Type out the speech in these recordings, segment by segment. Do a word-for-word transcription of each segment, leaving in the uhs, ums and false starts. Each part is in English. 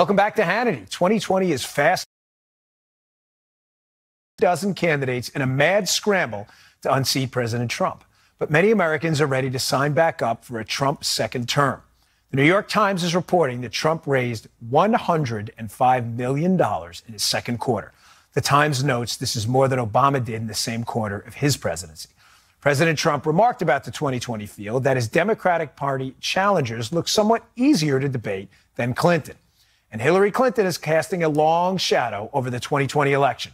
Welcome back to Hannity. twenty twenty is fast. Dozen candidates in a mad scramble to unseat President Trump. But many Americans are ready to sign back up for a Trump second term. The New York Times is reporting that Trump raised one hundred five million dollars in his second quarter. The Times notes this is more than Obama did in the same quarter of his presidency. President Trump remarked about the twenty twenty field that his Democratic Party challengers look somewhat easier to debate than Clinton. And Hillary Clinton is casting a long shadow over the twenty twenty election.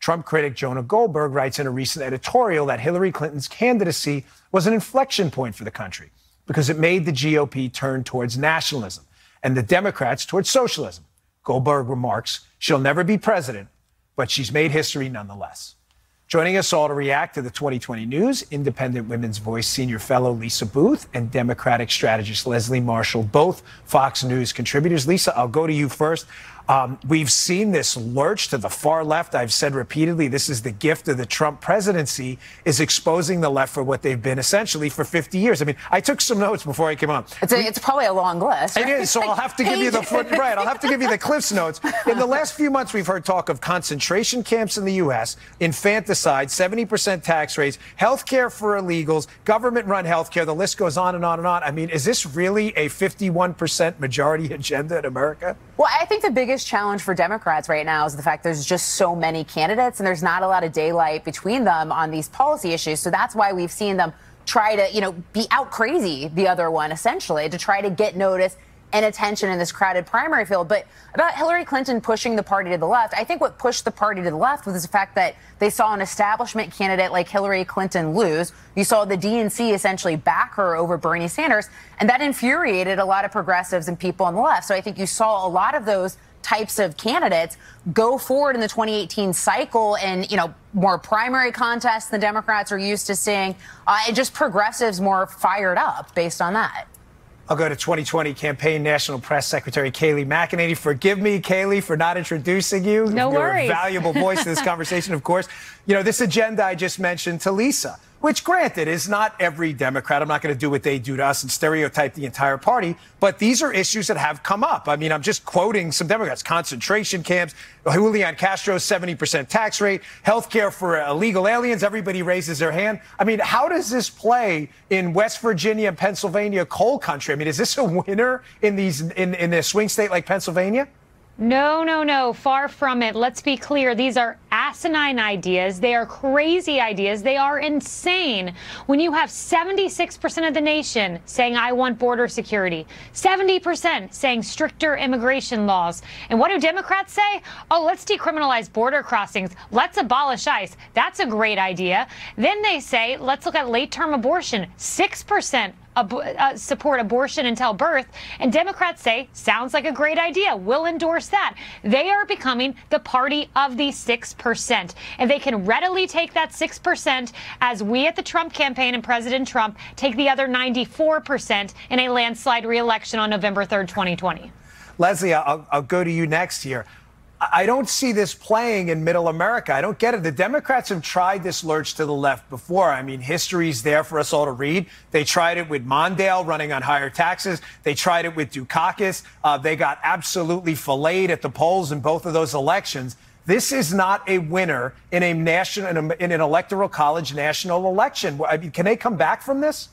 Trump critic Jonah Goldberg writes in a recent editorial that Hillary Clinton's candidacy was an inflection point for the country because it made the G O P turn towards nationalism and the Democrats towards socialism. Goldberg remarks, she'll never be president, but she's made history nonetheless. Joining us all to react to the twenty twenty news, Independent Women's Voice senior fellow Lisa Booth and Democratic strategist Leslie Marshall, both Fox News contributors. Lisa, I'll go to you first. Um, we've seen this lurch to the far left. I've said repeatedly, this is the gift of the Trump presidency, is exposing the left for what they've been essentially for fifty years. I mean, I took some notes before I came on. It's, a, it's probably a long list. Right? It is, so I'll have to give you the foot, right, I'll have to give you the Cliff's notes. In the last few months, we've heard talk of concentration camps in the U S, infanticide, seventy percent tax rates, health care for illegals, government-run health care, the list goes on and on and on. I mean, is this really a fifty-one percent majority agenda in America? Well, I think the biggest challenge for Democrats right now is the fact there's just so many candidates and there's not a lot of daylight between them on these policy issues. So that's why we've seen them try to, you know, be out crazy the other one, essentially, to try to get notice and attention in this crowded primary field. But about Hillary Clinton pushing the party to the left, I think what pushed the party to the left was the fact that they saw an establishment candidate like Hillary Clinton lose. You saw the D N C essentially back her over Bernie Sanders, and that infuriated a lot of progressives and people on the left. So I think you saw a lot of those types of candidates go forward in the twenty eighteen cycle and, you know, more primary contests the Democrats are used to seeing, uh, and just progressives more fired up based on that. I'll go to twenty twenty campaign National Press Secretary Kayleigh McEnany. Forgive me, Kayleigh, for not introducing you. No You're worries. You're a valuable voice in this conversation, of course. You know, this agenda I just mentioned to Lisa, which granted is not every Democrat. I'm not going to do what they do to us and stereotype the entire party, but these are issues that have come up. I mean, I'm just quoting some Democrats, concentration camps, Julian Castro's seventy percent tax rate, health care for illegal aliens. Everybody raises their hand. I mean, how does this play in West Virginia and Pennsylvania coal country? I mean, is this a winner in these in, in a swing state like Pennsylvania? No, no, no. Far from it. Let's be clear. These are asinine ideas. They are crazy ideas. They are insane. When you have seventy-six percent of the nation saying, I want border security, seventy percent saying stricter immigration laws. And what do Democrats say? Oh, let's decriminalize border crossings. Let's abolish ICE. That's a great idea. Then they say, let's look at late-term abortion, six percent. Uh, support abortion until birth, and Democrats say, sounds like a great idea, we'll endorse that. They are becoming the party of the six percent, and they can readily take that six percent as we at the Trump campaign and President Trump take the other ninety-four percent in a landslide re-election on November third, twenty twenty. Leslie, I'll, I'll go to you next here. I don't see this playing in middle America. I don't get it. The Democrats have tried this lurch to the left before. I mean, history's there for us all to read. They tried it with Mondale running on higher taxes. They tried it with Dukakis. Uh, they got absolutely filleted at the polls in both of those elections. This is not a winner in a national, in an electoral college national election. I mean, can they come back from this?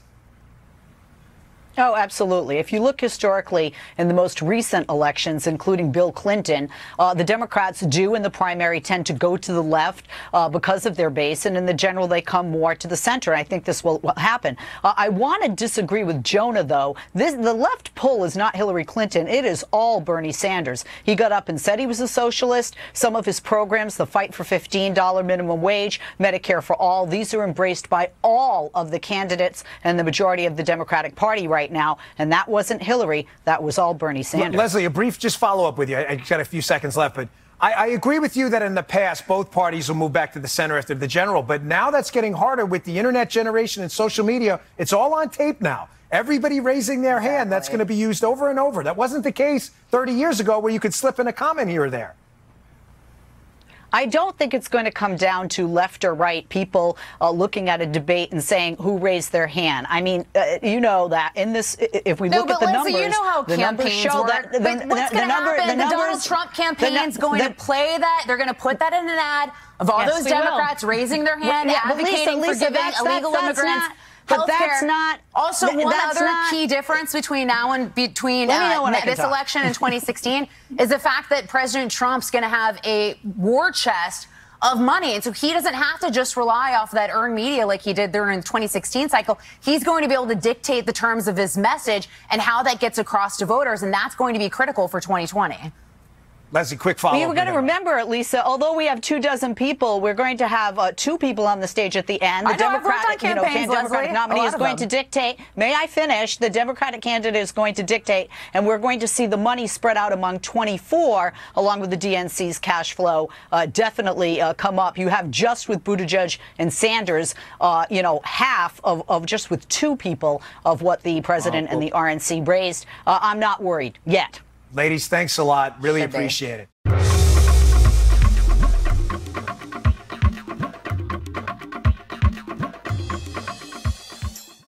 Oh, absolutely. If you look historically in the most recent elections, including Bill Clinton, uh, the Democrats do in the primary tend to go to the left uh, because of their base, and in the general they come more to the center. And I think this will, will happen. Uh, I want to disagree with Jonah, though. This, the left pull is not Hillary Clinton. It is all Bernie Sanders. He got up and said he was a socialist. Some of his programs, the fight for fifteen dollar minimum wage, Medicare for all, these are embraced by all of the candidates and the majority of the Democratic Party right now. now. And that wasn't Hillary. That was all Bernie Sanders. Leslie, a brief just follow up with you. I, I got a few seconds left, but I, I agree with you that in the past, both parties will move back to the center after the general. But now that's getting harder with the Internet generation and social media. It's all on tape now. Everybody raising their exactly. hand. That's going to be used over and over. That wasn't the case thirty years ago where you could slip in a comment here or there. I don't think it's going to come down to left or right people uh, looking at a debate and saying who raised their hand. I mean, uh, you know that in this, if we no, look at the Leslie, numbers, you know how the numbers show work. That the, what's the, gonna the number, happen? The, numbers, the Donald Trump campaign's the, going the, to play that. They're going to put that in an ad of all yes, those Democrats will. raising their hand, yeah, advocating Lisa, Lisa, for giving illegal that's, that's immigrants. Not, But healthcare. That's not also one that's other not, key difference between now and between uh, this talk. election and twenty sixteen is the fact that President Trump's going to have a war chest of money, and so he doesn't have to just rely off that earned media like he did during the twenty sixteen cycle. He's going to be able to dictate the terms of his message and how that gets across to voters, and that's going to be critical for twenty twenty. Leslie, quick follow-up. We've got to remember, Lisa, although we have two dozen people, we're going to have uh, two people on the stage at the end. The I know, Democratic, you know, Democratic nominee is going them. to dictate. May I finish? The Democratic candidate is going to dictate, and we're going to see the money spread out among twenty-four, along with the D N C's cash flow uh, definitely uh, come up. You have just with Buttigieg and Sanders, uh, you know, half of, of just with two people of what the president oh, cool. and the R N C raised. Uh, I'm not worried yet. Ladies, thanks a lot. Really appreciate it.